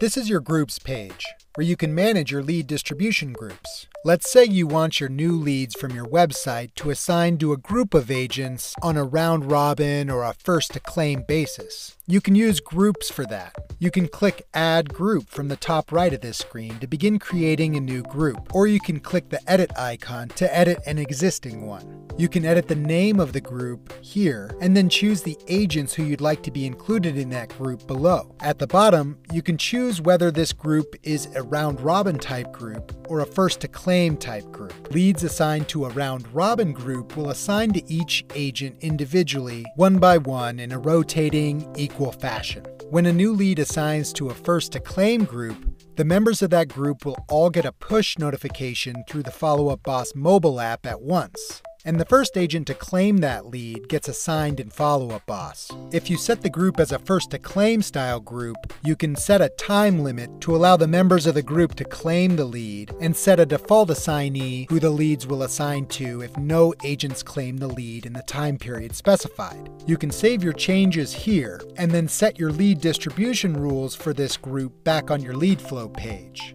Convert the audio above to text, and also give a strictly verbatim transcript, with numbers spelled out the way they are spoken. This is your groups page, where you can manage your lead distribution groups. Let's say you want your new leads from your website to assign to a group of agents on a round robin or a first to claim basis. You can use groups for that. You can click Add Group from the top right of this screen to begin creating a new group, or you can click the edit icon to edit an existing one. You can edit the name of the group here, and then choose the agents who you'd like to be included in that group below. At the bottom, you can choose whether this group is a round robin type group or a first to claim type group. Leads assigned to a round robin group will assign to each agent individually, one by one, in a rotating, equal fashion. When a new lead assigns to a first to claim group, the members of that group will all get a push notification through the Follow Up Boss mobile app at once, and the first agent to claim that lead gets assigned in Follow Up Boss. If you set the group as a first to claim style group, you can set a time limit to allow the members of the group to claim the lead, and set a default assignee who the leads will assign to if no agents claim the lead in the time period specified. You can save your changes here, and then set your lead distribution rules for this group back on your lead flow page.